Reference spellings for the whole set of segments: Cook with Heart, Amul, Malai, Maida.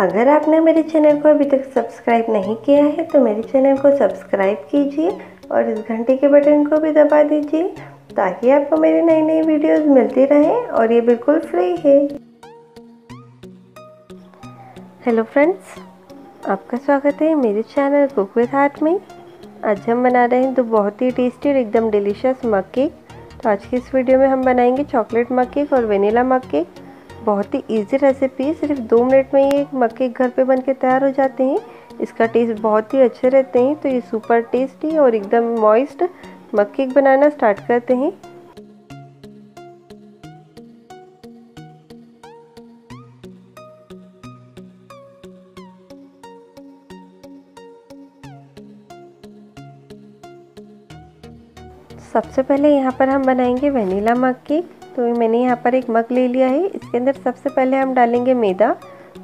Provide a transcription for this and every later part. अगर आपने मेरे चैनल को अभी तक सब्सक्राइब नहीं किया है तो मेरे चैनल को सब्सक्राइब कीजिए और इस घंटी के बटन को भी दबा दीजिए ताकि आपको मेरी नई नई वीडियोस मिलती रहे और ये बिल्कुल फ्री है। हेलो फ्रेंड्स, आपका स्वागत है मेरे चैनल कुक विद हार्ट में। आज हम बना रहे हैं तो बहुत ही टेस्टी और एकदम डिलीशियस मग केक। तो आज की इस वीडियो में हम बनाएंगे चॉकलेट मग केक और वेनिला मग केक। बहुत ही इजी रेसिपी, सिर्फ 2 मिनट में ये मग केक घर पे बनके तैयार हो जाते हैं। इसका टेस्ट बहुत ही अच्छे रहते हैं। तो ये सुपर टेस्टी और एकदम मॉइस्ट मग केक बनाना स्टार्ट करते हैं। सबसे पहले यहाँ पर हम बनाएंगे वेनिला मग केक। तो मैंने यहाँ पर एक मग ले लिया है। इसके अंदर सबसे पहले हम डालेंगे मैदा।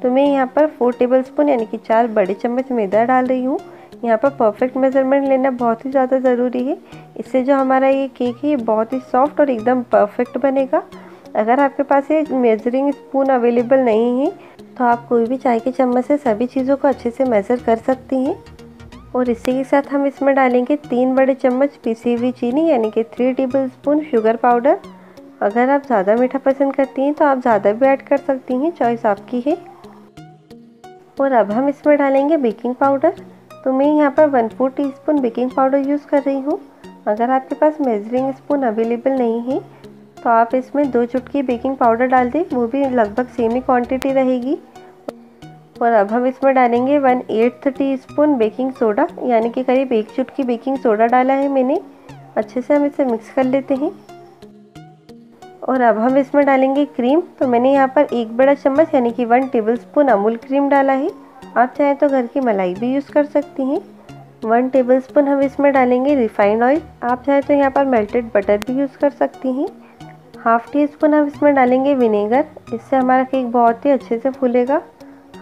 तो मैं यहाँ पर 4 टेबलस्पून यानी कि 4 बड़े चम्मच मैदा डाल रही हूँ। यहाँ पर परफेक्ट मेज़रमेंट लेना बहुत ही ज़्यादा ज़रूरी है। इससे जो हमारा ये केक है ये बहुत ही सॉफ्ट और एकदम परफेक्ट बनेगा। अगर आपके पास ये मेजरिंग स्पून अवेलेबल नहीं है तो आप कोई भी चाय के चम्मच से सभी चीज़ों को अच्छे से मेज़र कर सकती हैं। और इसी के साथ हम इसमें डालेंगे 3 बड़े चम्मच पिसी हुई चीनी यानी कि 3 टेबलस्पून शुगर पाउडर। अगर आप ज़्यादा मीठा पसंद करती हैं तो आप ज़्यादा भी ऐड कर सकती हैं, चॉइस आपकी है। और अब हम इसमें डालेंगे बेकिंग पाउडर। तो मैं यहाँ पर 1/4 टीस्पून बेकिंग पाउडर यूज़ कर रही हूँ। अगर आपके पास मेजरिंग स्पून अवेलेबल नहीं है तो आप इसमें 2 चुटकी बेकिंग पाउडर डाल दें, वो भी लगभग सेम ही क्वान्टिटी रहेगी। और अब हम इसमें डालेंगे 1/8 टीस्पून बेकिंग सोडा यानी कि करीब 1 चुटकी बेकिंग सोडा डाला है मैंने। अच्छे से हम इसे मिक्स कर लेते हैं। और अब हम इसमें डालेंगे क्रीम। तो मैंने यहाँ पर 1 बड़ा चम्मच यानी कि 1 टेबलस्पून अमूल क्रीम डाला है। आप चाहें तो घर की मलाई भी यूज़ कर सकती हैं। 1 टेबलस्पून हम इसमें डालेंगे रिफाइंड ऑयल। आप चाहें तो यहाँ पर मेल्टेड बटर भी यूज़ कर सकती हैं। 1/2 टीस्पून हम इसमें डालेंगे विनेगर, इससे हमारा केक बहुत ही अच्छे से फूलेगा।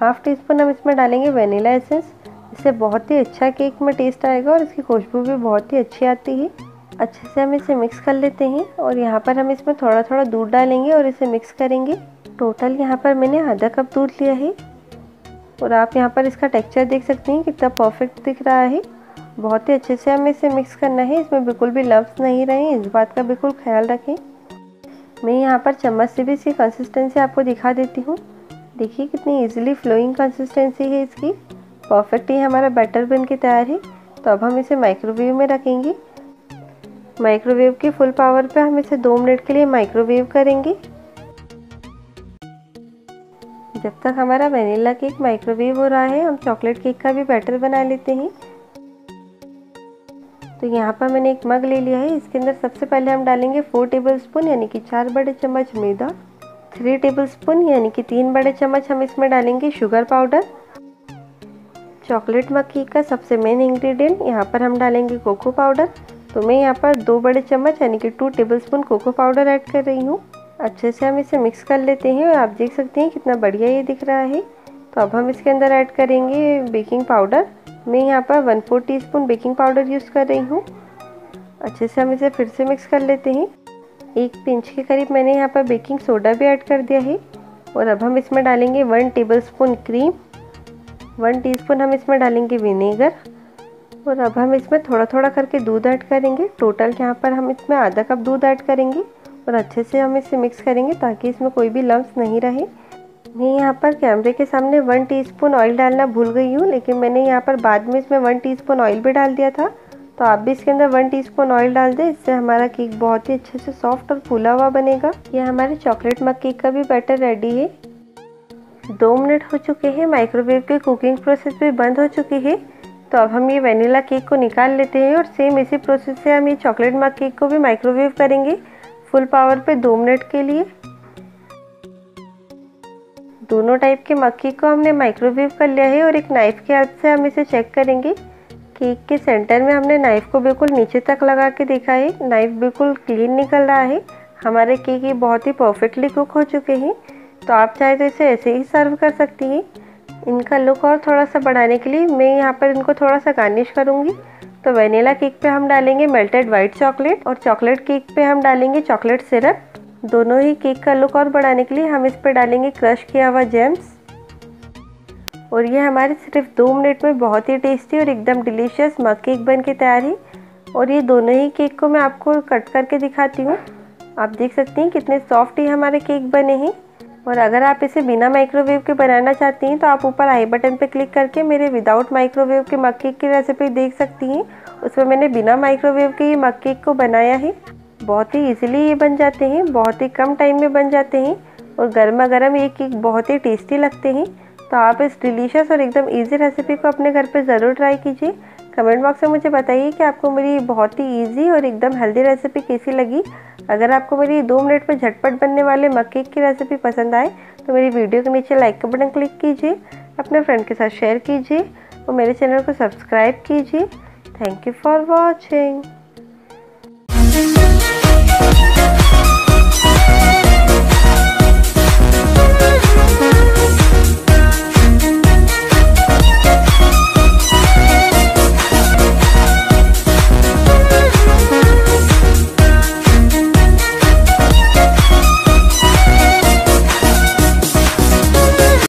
1/2 टीस्पून हम इसमें डालेंगे वेनिला एसेंस, इससे बहुत ही अच्छा केक में टेस्ट आएगा और इसकी खुशबू भी बहुत ही अच्छी आती है। अच्छे से हम इसे मिक्स कर लेते हैं। और यहाँ पर हम इसमें थोड़ा थोड़ा दूध डालेंगे और इसे मिक्स करेंगे। टोटल यहाँ पर मैंने आधा कप दूध लिया है। और आप यहाँ पर इसका टेक्सचर देख सकते हैं कितना परफेक्ट दिख रहा है। बहुत ही अच्छे से हमें इसे मिक्स करना है, इसमें बिल्कुल भी लम्स नहीं रहे, इस बात का बिल्कुल ख्याल रखें। मैं यहाँ पर चम्मच से भी इसकी कंसिस्टेंसी आपको दिखा देती हूँ। देखिए कितनी ईजिली फ्लोइंग कंसिस्टेंसी है इसकी। परफेक्ट ही हमारा बैटर बन के तैयार है। तो अब हम इसे माइक्रोवेव में रखेंगे। माइक्रोवेव के फुल पावर पे हम इसे 2 मिनट के लिए माइक्रोवेव करेंगे। जब तक हमारा वेनिला केक माइक्रोवेव हो रहा है हम चॉकलेट केक का भी बैटर बना लेते हैं। तो यहाँ पर मैंने एक मग ले लिया है। इसके अंदर सबसे पहले हम डालेंगे 4 टेबलस्पून यानी कि 4 बड़े चम्मच मैदा, 3 टेबलस्पून यानी कि 3 बड़े चम्मच हम इसमें डालेंगे sugar powder. Chocolate mug cake का सबसे मेन इंग्रेडिएंट, यहाँ पर हम डालेंगे कोको पाउडर। तो मैं यहाँ पर 2 बड़े चम्मच यानी कि 2 टेबलस्पून कोको पाउडर ऐड कर रही हूँ। अच्छे से हम इसे मिक्स कर लेते हैं और आप देख सकते हैं कितना बढ़िया ये दिख रहा है। तो अब हम इसके अंदर ऐड करेंगे बेकिंग पाउडर। मैं यहाँ पर 1/4 टीस्पून बेकिंग पाउडर यूज़ कर रही हूँ। अच्छे से हम इसे फिर से मिक्स कर लेते हैं। 1 पिंच के करीब मैंने यहाँ पर बेकिंग सोडा भी ऐड कर दिया है। और अब हम इसमें डालेंगे 1 टेबलस्पून क्रीम, 1 टीस्पून हम इसमें डालेंगे विनेगर। और अब हम इसमें थोड़ा थोड़ा करके दूध ऐड करेंगे। टोटल यहाँ पर हम इसमें आधा कप दूध ऐड करेंगे और अच्छे से हम इसे मिक्स करेंगे ताकि इसमें कोई भी लम्स नहीं रहे। मैं यहाँ पर कैमरे के सामने 1 टीस्पून ऑयल डालना भूल गई हूँ, लेकिन मैंने यहाँ पर बाद में इसमें 1 टीस्पून ऑयल भी डाल दिया था। तो आप भी इसके अंदर 1 टीस्पून ऑयल डाल दें, इससे हमारा केक बहुत ही अच्छे से सॉफ्ट और फूला हुआ बनेगा। यह हमारे चॉकलेट मग केक का भी बैटर रेडी है। 2 मिनट हो चुके हैं, माइक्रोवेव की कुकिंग प्रोसेस भी बंद हो चुकी है। तो अब हम ये वेनिला केक को निकाल लेते हैं और सेम इसी प्रोसेस से हम ये चॉकलेट मग केक को भी माइक्रोवेव करेंगे फुल पावर पे 2 मिनट के लिए। दोनों टाइप के मग केक को हमने माइक्रोवेव कर लिया है और एक नाइफ़ की हेल्प से हम इसे चेक करेंगे। केक के सेंटर में हमने नाइफ़ को बिल्कुल नीचे तक लगा के देखा है, नाइफ़ बिल्कुल क्लीन निकल रहा है। हमारे केक ये बहुत ही परफेक्टली कुक हो चुके हैं। तो आप चाहे तो इसे ऐसे ही सर्व कर सकती हैं। इनका लुक और थोड़ा सा बढ़ाने के लिए मैं यहाँ पर इनको थोड़ा सा गार्निश करूँगी। तो वेनिला केक पे हम डालेंगे मेल्टेड वाइट चॉकलेट और चॉकलेट केक पे हम डालेंगे चॉकलेट सिरप। दोनों ही केक का लुक और बढ़ाने के लिए हम इस पे डालेंगे क्रश किया हुआ जेम्स। और ये हमारे सिर्फ 2 मिनट में बहुत ही टेस्टी और एकदम डिलीशियस मग केक बन के तैयार है। और ये दोनों ही केक को मैं आपको कट करके दिखाती हूँ। आप देख सकते हैं कितने सॉफ्ट ही हमारे केक बने हैं। और अगर आप इसे बिना माइक्रोवेव के बनाना चाहती हैं तो आप ऊपर आई बटन पर क्लिक करके मेरे विदाउट माइक्रोवेव के मग केक की रेसिपी देख सकती हैं। उसमें मैंने बिना माइक्रोवेव के ये मग केक को बनाया है। बहुत ही इजीली ये बन जाते हैं, बहुत ही कम टाइम में बन जाते हैं और गर्मा गर्म ये केक बहुत ही टेस्टी लगते हैं। तो आप इस डिलीशियस और एकदम इजी रेसिपी को अपने घर पे ज़रूर ट्राई कीजिए। कमेंट बॉक्स में मुझे बताइए कि आपको मेरी बहुत ही इजी और एकदम हेल्दी रेसिपी कैसी लगी। अगर आपको मेरी 2 मिनट में झटपट बनने वाले मग केक की रेसिपी पसंद आए तो मेरी वीडियो के नीचे लाइक का बटन क्लिक कीजिए, अपने फ्रेंड के साथ शेयर कीजिए और मेरे चैनल को सब्सक्राइब कीजिए। Thank you for watching.